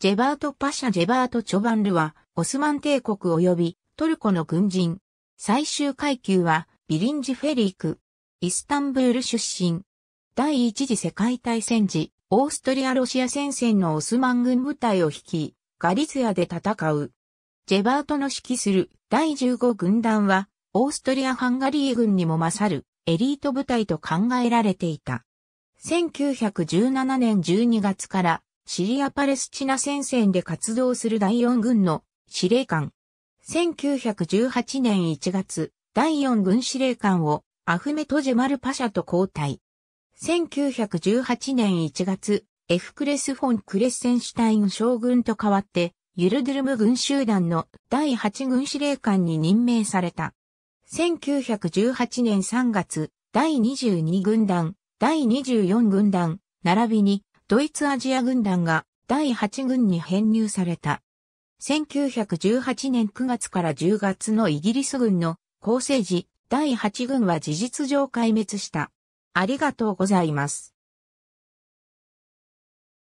ジェバート・パシャ・ジェバート・チョバンルは、オスマン帝国及びトルコの軍人。最終階級は、ビリンジ・フェリーク。イスタンブール出身。第一次世界大戦時、オーストリア・ロシア戦線のオスマン軍部隊を率い、ガリツィアで戦う。ジェバートの指揮する第15軍団は、オーストリア・ハンガリー軍にも勝るエリート部隊と考えられていた。1917年12月から、シリア・パレスチナ戦線で活動する第4軍の司令官。1918年1月、第4軍司令官をアフメト・ジェマル・パシャと交代。1918年1月、エフクレス・フォン・クレッセンシュタイン将軍と代わって、ユルドゥルム軍集団の第8軍司令官に任命された。1918年3月、第22軍団、第24軍団、並びに、ドイツアジア軍団が第8軍に編入された。1918年9月から10月のイギリス軍の攻勢時、第8軍は事実上壊滅した。ありがとうございます。